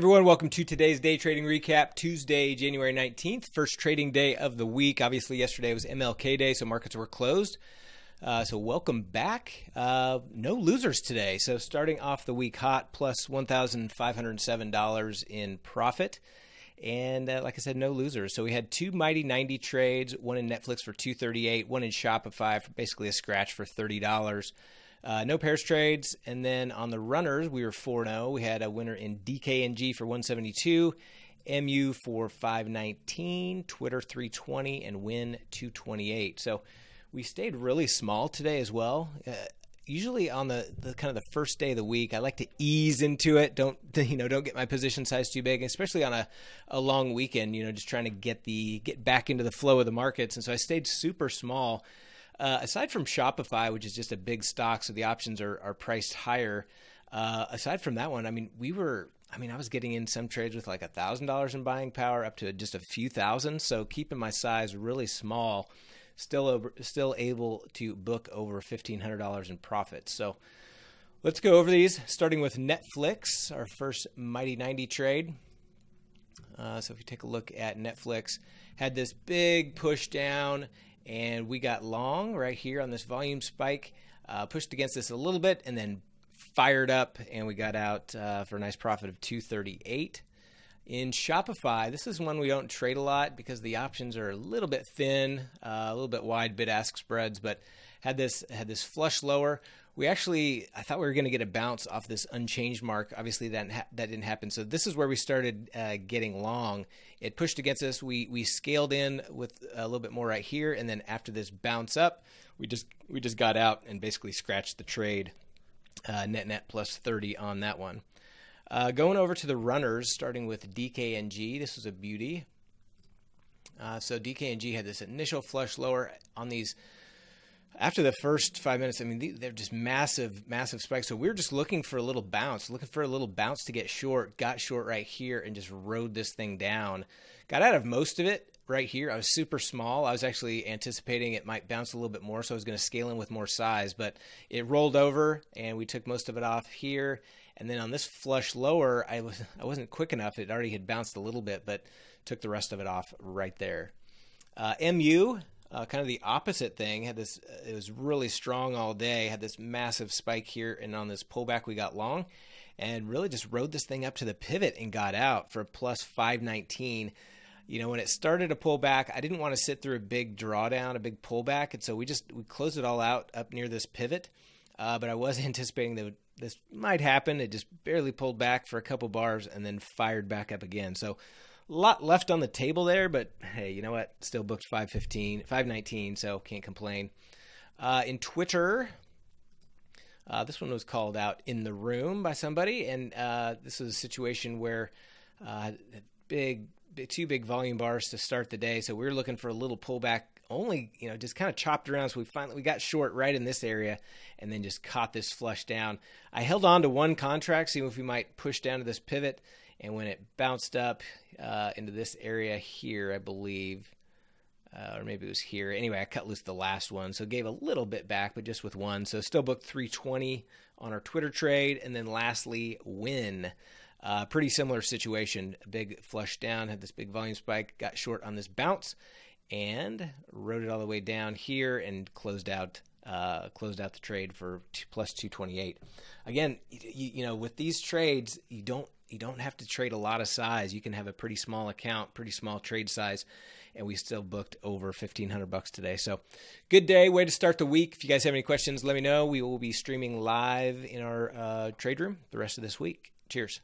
Everyone, welcome to today's day trading recap, Tuesday, January 19th, first trading day of the week. Obviously, yesterday was MLK Day, so markets were closed. So welcome back. No losers today. So starting off the week hot, plus $1,507 in profit. And like I said, no losers. So we had two Mighty 90 trades, one in Netflix for $238, one in Shopify for basically a scratch for $30. No pairs trades, and then on the runners, we were 4-0. We had a winner in DKNG for 172, MU for 519, Twitter 320, and Win 228. So we stayed really small today as well. Usually on the kind of the first day of the week, I like to ease into it. Don't get my position size too big, especially on a long weekend. Just trying to get back into the flow of the markets, and so I stayed super small. Aside from Shopify, which is just a big stock, so the options are priced higher. Aside from that one, I was getting in some trades with like $1,000 in buying power up to just a few thousand. So keeping my size really small, still able to book over $1,500 in profits. So let's go over these, starting with Netflix, our first Mighty 90 trade. So if you take a look at Netflix, had this big push down, and we got long right here on this volume spike, pushed against this a little bit and then fired up, and we got out for a nice profit of $238. In Shopify, this is one we don't trade a lot because the options are a little bit thin, a little bit wide bid-ask spreads, but had this flush lower. I thought we were going to get a bounce off this unchanged mark. Obviously, that didn't happen. So this is where we started getting long. It pushed against us. We scaled in with a little bit more right here, and then after this bounce up, we just got out and basically scratched the trade. Net plus 30 on that one. Going over to the runners, starting with DKNG. This was a beauty. So DKNG had this initial flush lower on these. After the first 5 minutes, they're just massive, massive spikes. So we were just looking for a little bounce to get short, got short right here and just rode this thing down. Got out of most of it right here. I was super small. I was actually anticipating it might bounce a little bit more, so I was going to scale in with more size, but it rolled over and we took most of it off here. And then on this flush lower, I wasn't quick enough. It already had bounced a little bit, but took the rest of it off right there. MU. Kind of the opposite thing. It was really strong all day, had this massive spike here, and on this pullback we got long and really just rode this thing up to the pivot and got out for a plus 519. When it started to pull back, I didn't want to sit through a big drawdown, a big pullback, and so we closed it all out up near this pivot. But I was anticipating that this might happen. It just barely pulled back for a couple bars and then fired back up again. So a lot left on the table there, but hey, you know what? Still booked 519, so can't complain. In Twitter, this one was called out in the room by somebody, and this was a situation where two big volume bars to start the day, so we were looking for a little pullback. Only, just kind of chopped around. So we got short right in this area and then just caught this flush down. I held on to one contract, seeing if we might push down to this pivot. And when it bounced up into this area here, I believe, or maybe it was here. Anyway, I cut loose the last one. So gave a little bit back, but just with one. So still booked 320 on our Twitter trade. And then lastly, Win. Pretty similar situation. A big flush down, had this big volume spike, got short on this bounce, and rode it all the way down here and closed out the trade for plus 228. Again, with these trades, you don't have to trade a lot of size. You can have a pretty small account, pretty small trade size, and we still booked over $1,500 today. So good day, way to start the week. If you guys have any questions, let me know. We will be streaming live in our trade room the rest of this week. Cheers.